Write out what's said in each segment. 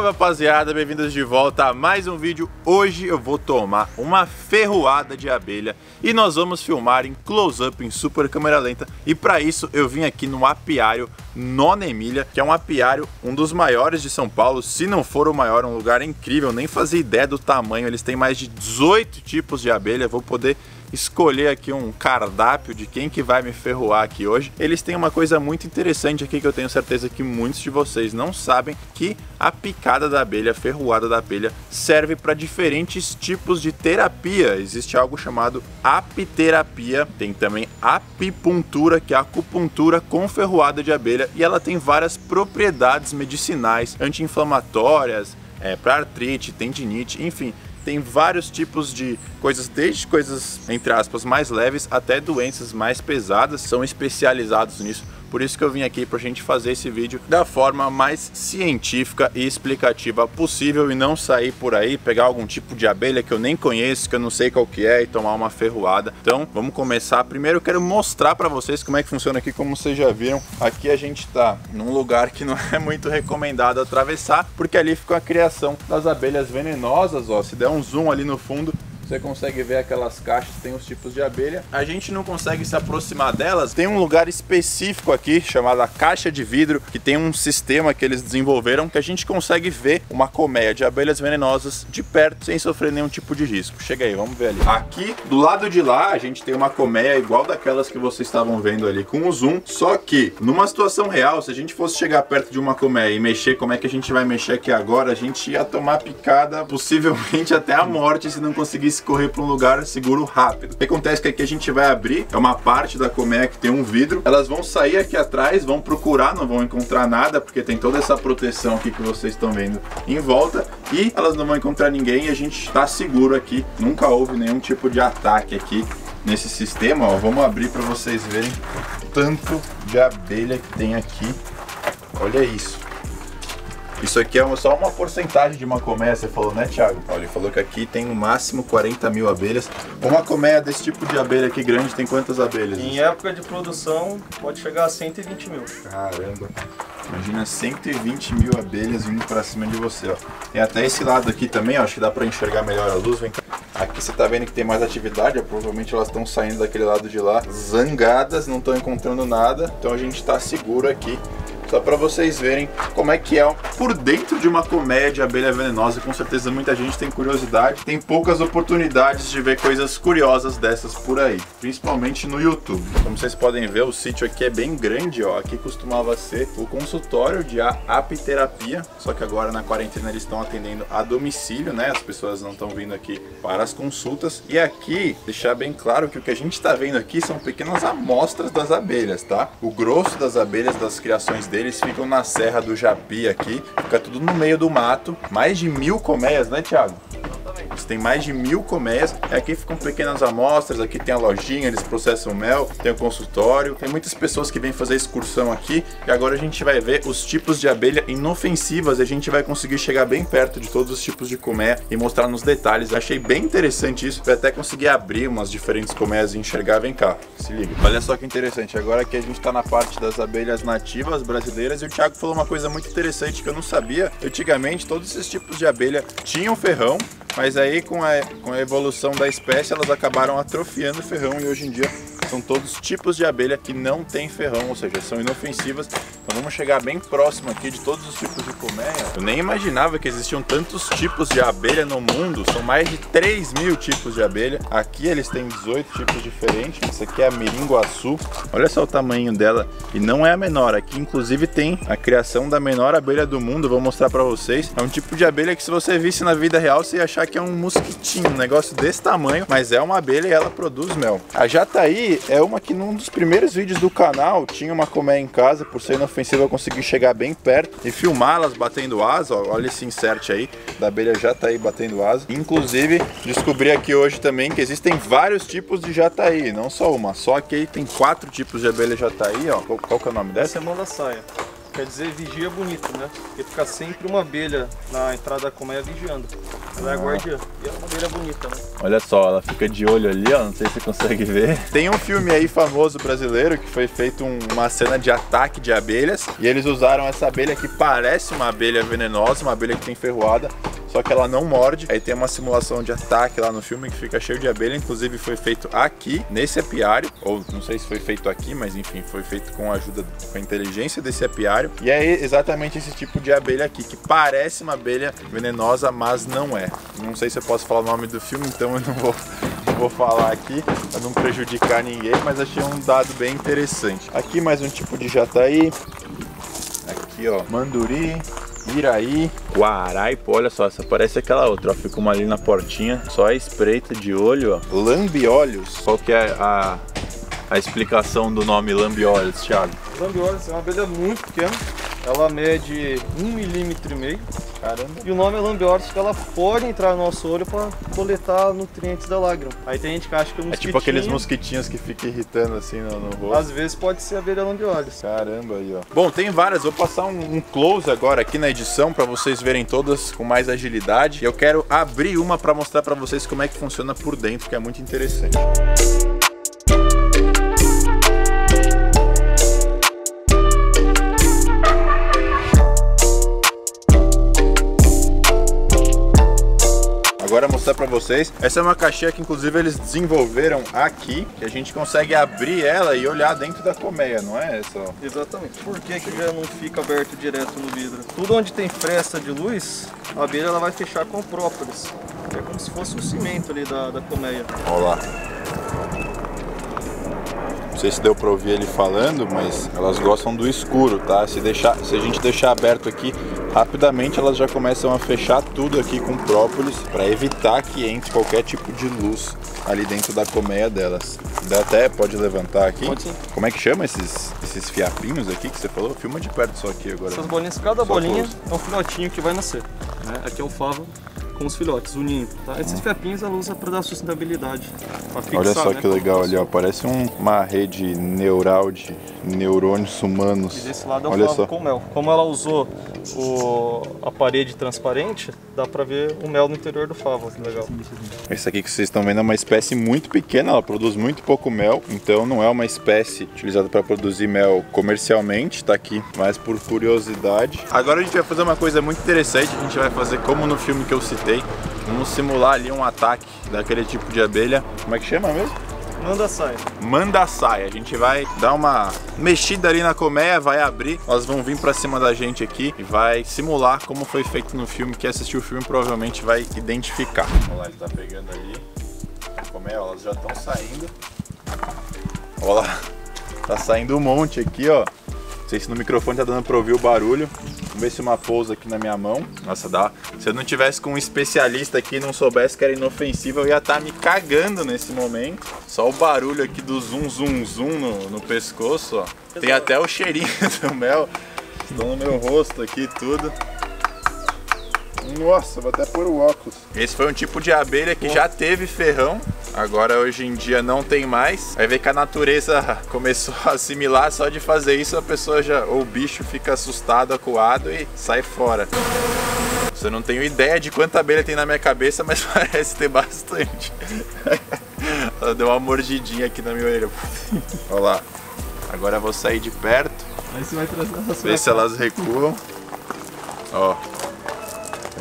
Salve, rapaziada, bem-vindos de volta a mais um vídeo. Hoje eu vou tomar uma ferroada de abelha e nós vamos filmar em close-up, em super câmera lenta. E para isso eu vim aqui no Apiário Nona Emília, que é um apiário, um dos maiores de São Paulo, se não for o maior, um lugar incrível, nem fazia ideia do tamanho. Eles têm mais de 18 tipos de abelha, vou poder escolher aqui um cardápio de quem que vai me ferroar aqui hoje. Eles têm uma coisa muito interessante aqui que eu tenho certeza que muitos de vocês não sabem, que a picada da abelha, a ferroada da abelha, serve para diferentes tipos de terapia. Existe algo chamado apiterapia, tem também apipuntura, que é a acupuntura com ferroada de abelha, e ela tem várias propriedades medicinais, anti-inflamatórias, para artrite, tendinite, enfim. Tem vários tipos de coisas, desde coisas, entre aspas, mais leves até doenças mais pesadas, são especializados nisso. Por isso que eu vim aqui pra gente fazer esse vídeo da forma mais científica e explicativa possível e não sair por aí, pegar algum tipo de abelha que eu nem conheço, que eu não sei qual que é, e tomar uma ferroada. Então, vamos começar. Primeiro eu quero mostrar pra vocês como é que funciona aqui, como vocês já viram. Aqui a gente tá num lugar que não é muito recomendado atravessar, porque ali fica a criação das abelhas venenosas, ó. Se der um zoom ali no fundo, você consegue ver aquelas caixas, tem os tipos de abelha. A gente não consegue se aproximar delas. Tem um lugar específico aqui, chamado a caixa de vidro, que tem um sistema que eles desenvolveram, que a gente consegue ver uma colmeia de abelhas venenosas de perto, sem sofrer nenhum tipo de risco. Chega aí, vamos ver ali. Aqui, do lado de lá, a gente tem uma colmeia igual daquelas que vocês estavam vendo ali com o zoom, só que, numa situação real, se a gente fosse chegar perto de uma colmeia e mexer, como é que a gente vai mexer aqui agora? A gente ia tomar picada, possivelmente até a morte, se não conseguisse correr para um lugar seguro rápido. O que acontece é que aqui a gente vai abrir, é uma parte da colmeia que tem um vidro, elas vão sair aqui atrás, vão procurar, não vão encontrar nada, porque tem toda essa proteção aqui que vocês estão vendo em volta, e elas não vão encontrar ninguém e a gente está seguro aqui, nunca houve nenhum tipo de ataque aqui nesse sistema, ó. Vamos abrir para vocês verem o tanto de abelha que tem aqui, olha isso. Isso aqui é só uma porcentagem de uma colmeia, você falou, né, Thiago? Olha, ele falou que aqui tem no máximo 40 mil abelhas. Uma colmeia desse tipo de abelha aqui grande tem quantas abelhas? Em época de produção pode chegar a 120 mil. Caramba! Imagina 120 mil abelhas vindo pra cima de você, ó. Tem até esse lado aqui também, ó, acho que dá pra enxergar melhor a luz, vem cá. Aqui você tá vendo que tem mais atividade, ó, provavelmente elas estão saindo daquele lado de lá, zangadas, não estão encontrando nada, então a gente tá seguro aqui. Só para vocês verem como é que é por dentro de uma colmeia de abelha venenosa. Com certeza muita gente tem curiosidade, tem poucas oportunidades de ver coisas curiosas dessas por aí, principalmente no YouTube. Como vocês podem ver, o sítio aqui é bem grande, ó. Aqui costumava ser o consultório de apiterapia, só que agora na quarentena eles estão atendendo a domicílio, né? As pessoas não estão vindo aqui para as consultas. E aqui, deixar bem claro que o que a gente está vendo aqui são pequenas amostras das abelhas, tá? O grosso das abelhas, das criações deles, eles ficam na Serra do Japi aqui, fica tudo no meio do mato, mais de 1000 colmeias, né, Thiago? Exatamente. Tem mais de 1000 colmeias, aqui ficam pequenas amostras, aqui tem a lojinha, eles processam mel, tem o consultório, tem muitas pessoas que vêm fazer excursão aqui, e agora a gente vai ver os tipos de abelha inofensivas, e a gente vai conseguir chegar bem perto de todos os tipos de colmeia e mostrar nos detalhes. Eu achei bem interessante isso, eu até consegui abrir umas diferentes colmeias e enxergar, vem cá, se liga. Olha só que interessante, agora aqui a gente tá na parte das abelhas nativas brasileiras, e o Thiago falou uma coisa muito interessante que eu não sabia. Antigamente todos esses tipos de abelha tinham ferrão, mas aí com a evolução da espécie elas acabaram atrofiando o ferrão, e hoje em dia são todos tipos de abelha que não tem ferrão, ou seja, são inofensivas. Então vamos chegar bem próximo aqui de todos os tipos de colmeia. Eu nem imaginava que existiam tantos tipos de abelha no mundo, são mais de 3 mil tipos de abelha. Aqui eles têm 18 tipos diferentes, essa aqui é a Meringuaçu, olha só o tamanho dela, e não é a menor. Aqui inclusive tem a criação da menor abelha do mundo, vou mostrar pra vocês. É um tipo de abelha que se você visse na vida real, você ia achar que é um mosquitinho, um negócio desse tamanho, mas é uma abelha e ela produz mel. A Jataí é uma que num dos primeiros vídeos do canal tinha uma colmeia em casa, por ser inofensiva eu consegui chegar bem perto e filmar elas batendo asa, ó, olha esse insert aí da abelha Jataí batendo asa. Inclusive descobri aqui hoje também que existem vários tipos de Jataí, não só uma, só que aí tem 4 tipos de abelha Jataí, ó. Qual que é o nome dessa? Essa é Mola Saia. Quer dizer vigia bonito, né? Porque fica sempre uma abelha na entrada da colmeia vigiando. Ela é a guardiã. E é uma abelha bonita, né? Olha só, ela fica de olho ali, ó. Não sei se você consegue ver. Tem um filme aí famoso brasileiro que foi feito uma cena de ataque de abelhas. E eles usaram essa abelha que parece uma abelha venenosa, uma abelha que tem ferroada, só que ela não morde. Aí tem uma simulação de ataque lá no filme que fica cheio de abelha. Inclusive foi feito aqui, nesse apiário. Ou não sei se foi feito aqui, mas enfim, foi feito com a ajuda, com a inteligência desse apiário. E é exatamente esse tipo de abelha aqui, que parece uma abelha venenosa, mas não é. Não sei se eu posso falar o nome do filme, então eu não vou falar aqui para não prejudicar ninguém, mas achei um dado bem interessante. Aqui mais um tipo de jataí. Aqui ó, manduri, iraí, guaraipo, olha só, essa parece aquela outra, ó, fica uma ali na portinha, só a espreita de olho, ó. Lambe-olhos, qual que é a explicação do nome lambe-olhos, Thiago? Lambe-olhos é uma abelha muito pequena, ela mede 1,5 mm, caramba, e o nome é lambe-olhos porque ela pode entrar no nosso olho para coletar nutrientes da lágrima. Aí tem gente que acha que é um mosquitinho. É tipo aqueles mosquitinhos que fica irritando assim no rosto. Às vezes pode ser a abelha lambe-olhos. Caramba, aí ó. Bom, tem várias, vou passar um close agora aqui na edição para vocês verem todas com mais agilidade. Eu quero abrir uma para mostrar para vocês como é que funciona por dentro, que é muito interessante. Agora mostrar para vocês, essa é uma caixinha que inclusive eles desenvolveram aqui, que a gente consegue abrir ela e olhar dentro da colmeia, não é essa? Exatamente. Por que já não fica aberto direto no vidro? Tudo onde tem fresta de luz, a abelha ela vai fechar com própolis, é como se fosse o cimento ali da colmeia. Olha lá. Não sei se deu para ouvir ele falando, mas elas gostam do escuro, tá? Se a gente deixar aberto aqui, rapidamente elas já começam a fechar tudo aqui com própolis para evitar que entre qualquer tipo de luz ali dentro da colmeia delas. Dá até, pode levantar aqui? Pode sim. Como é que chama esses fiapinhos aqui que você falou? Filma de perto só aqui agora. Essas bolinhas, cada bolinha é um filhotinho que vai nascer, né? Aqui é o favo com os filhotes, o ninho, tá? Esses fiapinhos ela usa para dar sustentabilidade, pra fixar. Olha só, né, que legal ali, ó, parece uma rede neural de neurônios humanos. E desse lado é o favo com mel. Como ela usou a parede transparente, dá pra ver o mel no interior do favo, que legal. Essa aqui que vocês estão vendo é uma espécie muito pequena, ela produz muito pouco mel, então não é uma espécie utilizada para produzir mel comercialmente, tá aqui, mas por curiosidade. Agora a gente vai fazer uma coisa muito interessante, a gente vai fazer como no filme que eu citei, vamos simular ali um ataque daquele tipo de abelha, como é que chama mesmo? Mandaçaia. Mandaçaia. A gente vai dar uma mexida ali na colmeia, vai abrir, elas vão vir pra cima da gente aqui e vai simular como foi feito no filme. Quem assistiu o filme provavelmente vai identificar. Olha lá, ele tá pegando ali a colmeia, elas já estão saindo. Olha lá, tá saindo um monte aqui, ó. Não sei se no microfone tá dando pra ouvir o barulho. Vamos ver se uma pousa aqui na minha mão. Nossa, dá. Se eu não tivesse com um especialista aqui e não soubesse que era inofensiva, eu ia estar me cagando nesse momento. Só o barulho aqui do zum, zum, zum no pescoço, ó. Tem até o cheirinho do mel. Estão no meu rosto aqui e tudo. Nossa, vou até pôr o óculos. Esse foi um tipo de abelha que já teve ferrão. Agora hoje em dia não tem mais. Vai ver que a natureza começou a assimilar. Só de fazer isso a pessoa já, ou o bicho fica assustado, acuado e sai fora. Eu não tenho ideia de quanta abelha tem na minha cabeça, mas parece ter bastante. Ela deu uma mordidinha aqui na minha orelha. Olha lá. Agora eu vou sair de perto. Aí você vai trazer elas. Ver se elas recuam. Ó.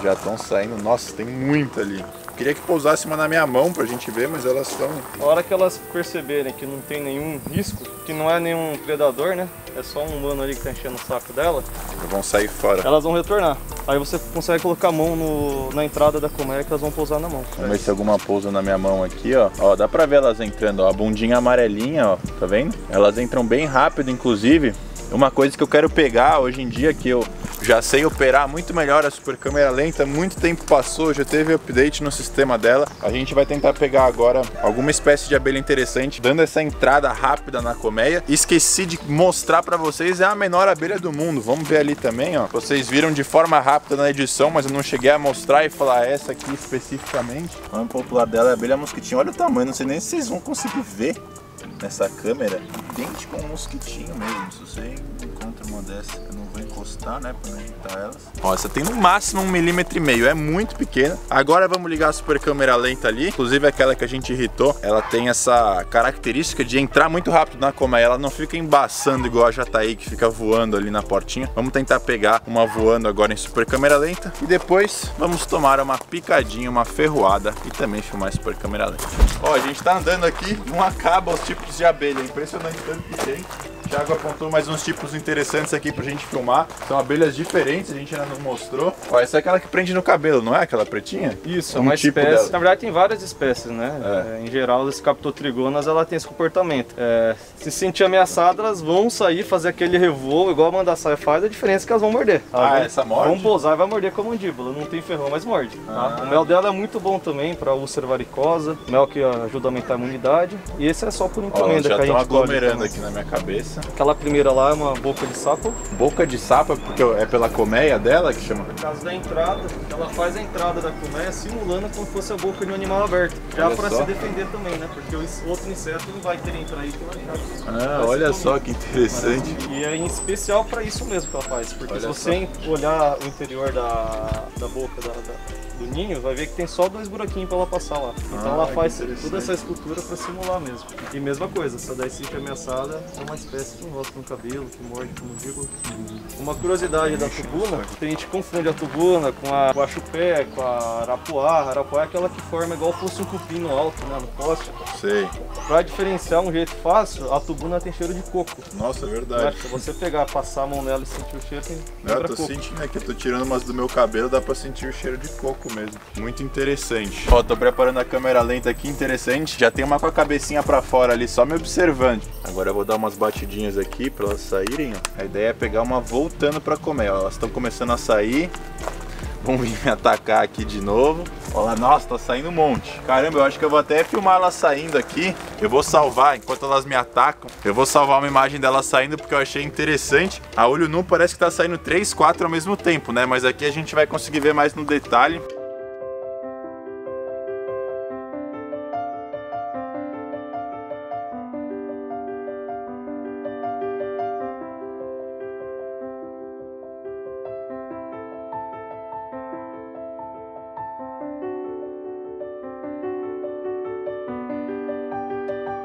Já estão saindo, nossa, tem muita ali. Queria que pousasse uma na minha mão pra gente ver, mas elas estão... A hora que elas perceberem que não tem nenhum risco, que não é nenhum predador, né? É só um humano ali que tá enchendo o saco dela. Elas vão sair fora. Elas vão retornar. Aí você consegue colocar a mão na entrada da colmeia que elas vão pousar na mão. Vamos ver se alguma pousa na minha mão aqui, ó. Ó, dá pra ver elas entrando, ó. A bundinha amarelinha, ó. Tá vendo? Elas entram bem rápido, inclusive. Uma coisa que eu quero pegar hoje em dia, que eu já sei operar muito melhor a super câmera lenta, muito tempo passou, já teve update no sistema dela. A gente vai tentar pegar agora alguma espécie de abelha interessante, dando essa entrada rápida na colmeia. Esqueci de mostrar pra vocês, é a menor abelha do mundo, vamos ver ali também, ó. Vocês viram de forma rápida na edição, mas eu não cheguei a mostrar e falar essa aqui especificamente. O nome popular dela é abelha mosquitinho, olha o tamanho, não sei nem se vocês vão conseguir ver. nessa câmera, idêntico a um mosquitinho mesmo. Se você encontra uma dessa, eu não vou encostar, né, pra não irritar elas. Ó, essa tem no máximo 1,5 mm, é muito pequena. Agora vamos ligar a super câmera lenta ali, inclusive aquela que a gente irritou, ela tem essa característica de entrar muito rápido na colmeia, ela não fica embaçando igual a Jataí que fica voando ali na portinha. Vamos tentar pegar uma voando agora em super câmera lenta e depois vamos tomar uma picadinha, uma ferroada e também filmar super câmera lenta. Ó, a gente tá andando aqui, não acaba os tipos de abelha, é impressionante tanto que tem. O Thiago apontou mais uns tipos interessantes aqui pra gente filmar. São abelhas diferentes, a gente ainda não mostrou. Ó, essa é aquela que prende no cabelo, não é? Aquela pretinha? Isso, é uma espécie dela. Na verdade tem várias espécies, né? É. Em geral, as captotrigonas, ela tem esse comportamento. É, se sentir ameaçada, elas vão sair, fazer aquele revoo, igual a mandaçaia faz, a diferença é que elas vão morder. Ah, vai, essa morde? Vão pousar e vai morder com a mandíbula, não tem ferrão, mas morde. Ah. Tá? O mel dela é muito bom também pra úlcera varicosa, mel que ajuda a aumentar a imunidade. E esse é só por encomenda. Ó, que a gente tá aglomerando aqui na minha cabeça. Aquela primeira lá é uma boca de sapo. Boca de sapo porque é pela colmeia dela que chama? Por causa da entrada, ela faz a entrada da colmeia simulando como fosse a boca de um animal aberto. Já para se defender também, né? Porque o outro inseto não vai querer entrar aí. Ah, olha só que interessante. E é em especial para isso mesmo que ela faz. Porque se você olhar o interior da boca do ninho, vai ver que tem só 2 buraquinhos para ela passar lá. Então ela faz toda essa escultura para simular mesmo. E mesma coisa, essa daí fica ameaçada, é uma espécie que enrosca no cabelo, que morde, como digo. Uma curiosidade da tubuna, que a gente confunde a tubuna com a guachupé, com a arapuá. A arapuá é aquela que forma igual fosse um cupim no alto, né, no poste. Sei. Pra diferenciar um jeito fácil, a tubuna tem cheiro de coco. Nossa, é verdade. Né? Se você pegar, passar a mão nela e sentir o cheiro, tem cheiro de coco. Eu tô sentindo aqui, eu tô tirando umas do meu cabelo, dá pra sentir o cheiro de coco mesmo. Muito interessante. Ó, tô preparando a câmera lenta aqui, interessante. Já tem uma com a cabecinha pra fora ali, só me observando. Agora eu vou dar umas batidinhas aqui para elas saírem, ó. A ideia é pegar uma voltando para comer, ó. Elas estão começando a sair, vão vir me atacar aqui de novo. Olha lá, nossa, tá saindo um monte. Caramba, eu acho que eu vou até filmar elas saindo aqui. Eu vou salvar, enquanto elas me atacam, eu vou salvar uma imagem delas saindo porque eu achei interessante. A olho nu parece que tá saindo 3, 4 ao mesmo tempo, né? Mas aqui a gente vai conseguir ver mais no detalhe.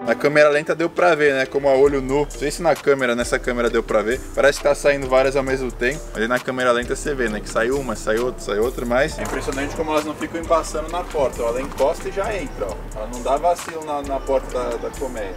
Na câmera lenta deu pra ver, né? Como a olho nu. Não sei se nessa câmera deu pra ver. Parece que tá saindo várias ao mesmo tempo. Ali na câmera lenta você vê, né? Que sai uma, sai outra, mas... É impressionante como elas não ficam embaçando na porta, ó. Ela encosta e já entra, ó. Ela não dá vacilo na porta da colmeia.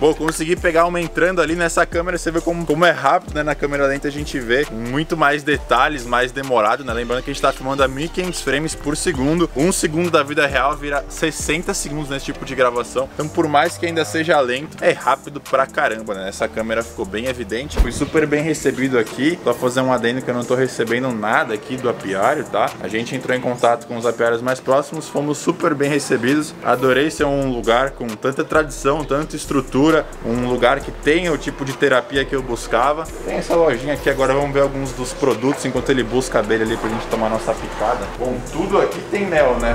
Bom, consegui pegar uma entrando ali nessa câmera, você vê como é rápido, né? Na câmera lenta a gente vê muito mais detalhes, mais demorado, né? Lembrando que a gente tá filmando a 1500 frames por segundo. 1 segundo da vida real vira 60 segundos nesse tipo de gravação. Então, por mais que ainda seja lento, é rápido pra caramba, né? Essa câmera ficou bem evidente. Fui super bem recebido aqui. Só fazer um adendo que eu não tô recebendo nada aqui do apiário, tá? A gente entrou em contato com os apiários mais próximos, fomos super bem recebidos. Adorei ser um lugar com tanta tradição, tanta estrutura. Um lugar que tem o tipo de terapia que eu buscava. Tem essa lojinha aqui, agora vamos ver alguns dos produtos enquanto ele busca a abelha ali pra gente tomar nossa picada. Bom, tudo aqui tem mel, né?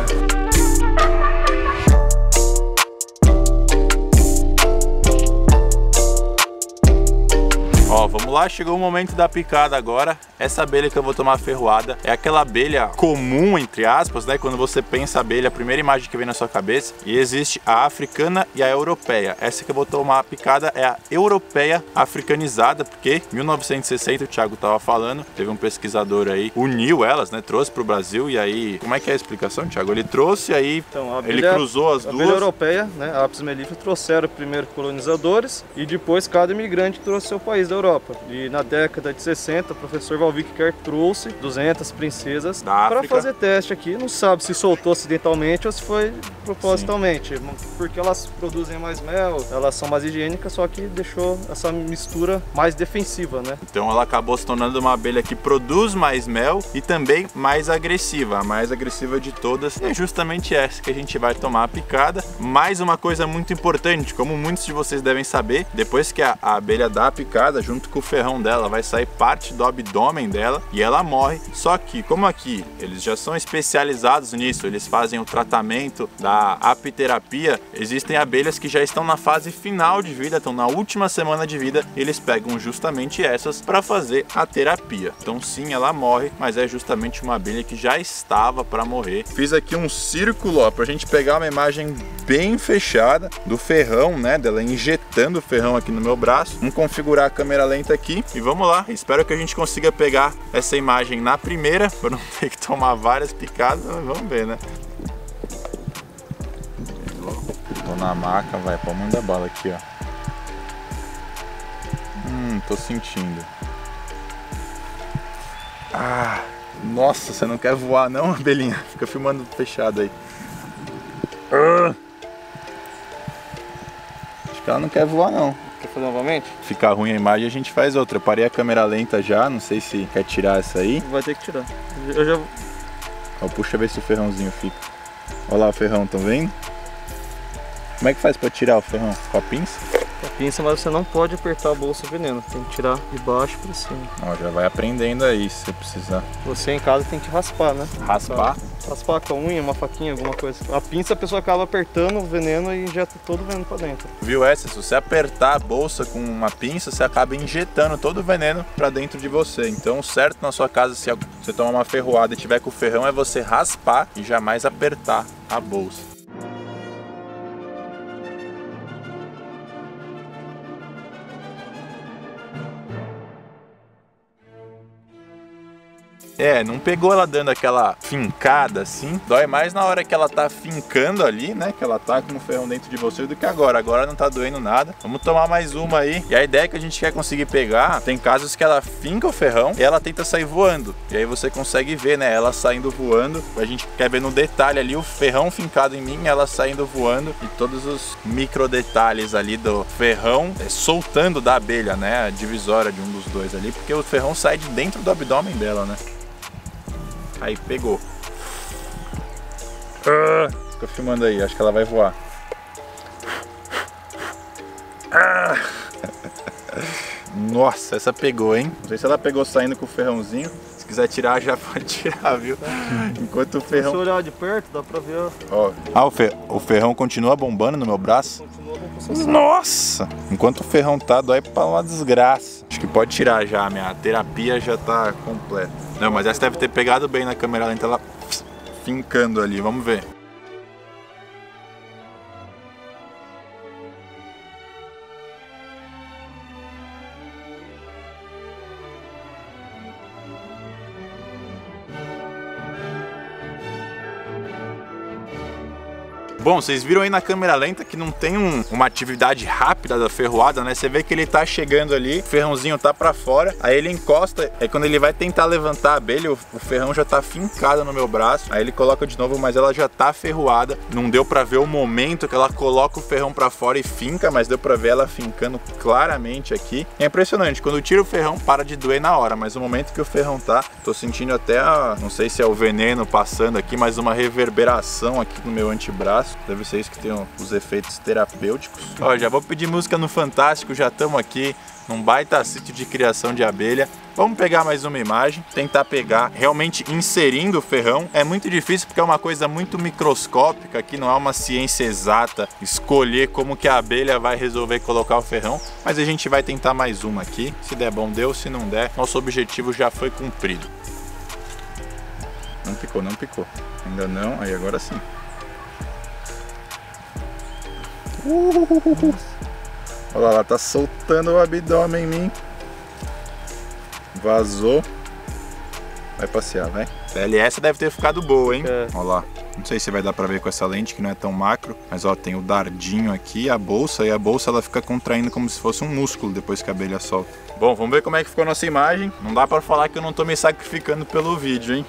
Ó, vamos lá, chegou o momento da picada agora. Essa abelha que eu vou tomar ferroada é aquela abelha comum, entre aspas, né? Quando você pensa abelha, a primeira imagem que vem na sua cabeça. E existe a africana e a europeia. Essa que eu vou tomar a picada é a europeia africanizada, porque em 1960, o Thiago tava falando, teve um pesquisador aí, uniu elas, né? Trouxe pro Brasil e aí... Como é que é a explicação, Thiago? Ele trouxe aí, então, ele cruzou as duas. A abelha europeia, né? A Apis mellifera trouxeram primeiro colonizadores e depois cada imigrante trouxe seu país da Europa. Europa. E na década de 60, o professor Valvique Ker trouxe 200 princesas para fazer teste aqui. Não sabe se soltou acidentalmente ou se foi propositalmente. Sim. Porque elas produzem mais mel, elas são mais higiênicas, só que deixou essa mistura mais defensiva, né? Então ela acabou se tornando uma abelha que produz mais mel e também mais agressiva. A mais agressiva de todas é justamente essa que a gente vai tomar a picada. Mais uma coisa muito importante, como muitos de vocês devem saber, depois que a abelha dá a picada, junto com o ferrão dela, vai sair parte do abdômen dela e ela morre. Só que, como aqui eles já são especializados nisso, eles fazem o tratamento da apiterapia, existem abelhas que já estão na fase final de vida, estão na última semana de vida, eles pegam justamente essas para fazer a terapia. Então sim, ela morre, mas é justamente uma abelha que já estava para morrer. Fiz aqui um círculo para a gente pegar uma imagem bem fechada do ferrão, né, dela injetando o ferrão aqui no meu braço. Vamos configurar a câmera lenta aqui e vamos lá. Espero que a gente consiga pegar essa imagem na primeira, para não ter que tomar várias picadas, mas vamos ver, né? Tô na maca, vai, pode mandar bala aqui, ó. Tô sentindo. Ah, nossa, você não quer voar não, abelhinha? Fica filmando fechado aí. Acho que ela não quer voar não. Quer fazer novamente? Ficar ruim a imagem, a gente faz outra. Eu parei a câmera lenta já, não sei se quer tirar essa aí. Vai ter que tirar. Eu já vou. Ó, puxa, ver se o ferrãozinho fica. Olha lá o ferrão, tão vendo? Como é que faz pra tirar o ferrão? Com a pinça? Pinça, mas você não pode apertar a bolsa veneno, tem que tirar de baixo para cima. Ó, já vai aprendendo aí se você precisar. Você em casa tem que raspar, né? Raspar? Raspar com a unha, uma faquinha, alguma coisa. A pinça a pessoa acaba apertando o veneno e injeta todo o veneno para dentro. Viu essa? Se você apertar a bolsa com uma pinça, você acaba injetando todo o veneno para dentro de você. Então o certo na sua casa, se você tomar uma ferroada e tiver com o ferrão, é você raspar e jamais apertar a bolsa. É, não pegou ela dando aquela fincada assim, dói mais na hora que ela tá fincando ali, né, que ela tá com o ferrão dentro de você do que agora. Agora não tá doendo nada. Vamos tomar mais uma aí. E a ideia é que a gente quer conseguir pegar, tem casos que ela finca o ferrão e ela tenta sair voando. E aí você consegue ver, né, ela saindo voando. A gente quer ver no detalhe ali o ferrão fincado em mim, ela saindo voando e todos os micro detalhes ali do ferrão soltando da abelha, né, a divisória de um dos dois ali, porque o ferrão sai de dentro do abdômen dela, né. Aí, pegou. Fica filmando aí, acho que ela vai voar. Nossa, essa pegou, hein? Não sei se ela pegou saindo com o ferrãozinho. Se quiser tirar, já pode tirar, viu? Enquanto o ferrão... Se você olhar de perto, dá pra ver. Ó. Ah, o ferrão continua bombando no meu braço? Continua bombando. Nossa! Enquanto o ferrão tá, dói pra uma desgraça. Acho que pode tirar já, minha terapia já tá completa. Não, mas essa deve ter pegado bem na câmera lenta, ela fincando ali, vamos ver. Bom, vocês viram aí na câmera lenta que não tem uma atividade rápida da ferroada, né? Você vê que ele tá chegando ali, o ferrãozinho tá pra fora, aí ele encosta, aí quando ele vai tentar levantar a abelha, o ferrão já tá fincado no meu braço, aí ele coloca de novo, mas ela já tá ferroada. Não deu pra ver o momento que ela coloca o ferrão pra fora e finca, mas deu pra ver ela fincando claramente aqui. É impressionante, quando tira o ferrão, para de doer na hora, mas no momento que o ferrão tá, tô sentindo até, não sei se é o veneno passando aqui, mas uma reverberação aqui no meu antebraço. Deve ser isso que tem os efeitos terapêuticos. Ó, já vou pedir música no Fantástico, já estamos aqui num baita sítio de criação de abelha. Vamos pegar mais uma imagem, tentar pegar realmente inserindo o ferrão. É muito difícil porque é uma coisa muito microscópica, aqui não é uma ciência exata escolher como que a abelha vai resolver colocar o ferrão, mas a gente vai tentar mais uma aqui. Se der bom, deu, se não der, nosso objetivo já foi cumprido. Não picou, não picou. Ainda não, aí agora sim. Olha lá, ela tá soltando o abdômen em mim. Vazou. Vai passear, vai. Essa deve ter ficado boa, hein? É. Olha lá. Não sei se vai dar pra ver com essa lente que não é tão macro, mas ó, tem o dardinho aqui, a bolsa, e a bolsa ela fica contraindo como se fosse um músculo depois que a abelha solta. Bom, vamos ver como é que ficou a nossa imagem. Não dá pra falar que eu não tô me sacrificando pelo vídeo, hein?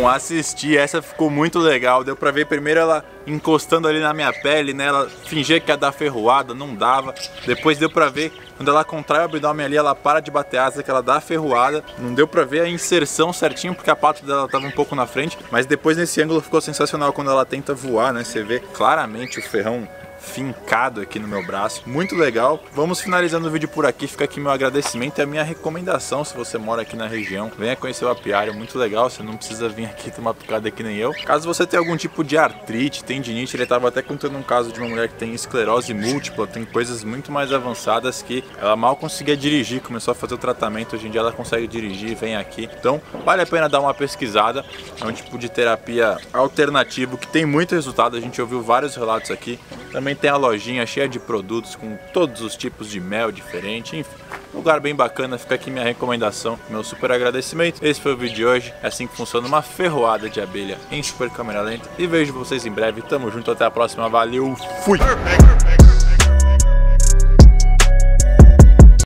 Bom, assisti, essa ficou muito legal, deu pra ver primeiro ela encostando ali na minha pele, né, ela fingia que ia dar ferroada, não dava, depois deu pra ver, quando ela contrai o abdômen ali, ela para de bater asa, que ela dá ferroada, não deu pra ver a inserção certinho, porque a pata dela tava um pouco na frente, mas depois nesse ângulo ficou sensacional quando ela tenta voar, né, você vê claramente o ferrão fincado aqui no meu braço, muito legal. Vamos finalizando o vídeo por aqui, fica aqui meu agradecimento e a minha recomendação. Se você mora aqui na região, venha conhecer o apiário, muito legal, você não precisa vir aqui tomar picada que nem eu. Caso você tenha algum tipo de artrite, tendinite, ele estava até contando um caso de uma mulher que tem esclerose múltipla, tem coisas muito mais avançadas que ela mal conseguia dirigir, começou a fazer o tratamento, hoje em dia ela consegue dirigir, vem aqui. Então vale a pena dar uma pesquisada, é um tipo de terapia alternativo que tem muito resultado, a gente ouviu vários relatos aqui. Também tem a lojinha cheia de produtos com todos os tipos de mel diferente, enfim, lugar bem bacana, fica aqui minha recomendação, meu super agradecimento. Esse foi o vídeo de hoje, é assim que funciona uma ferroada de abelha em super câmera lenta e vejo vocês em breve, tamo junto, até a próxima, valeu, fui!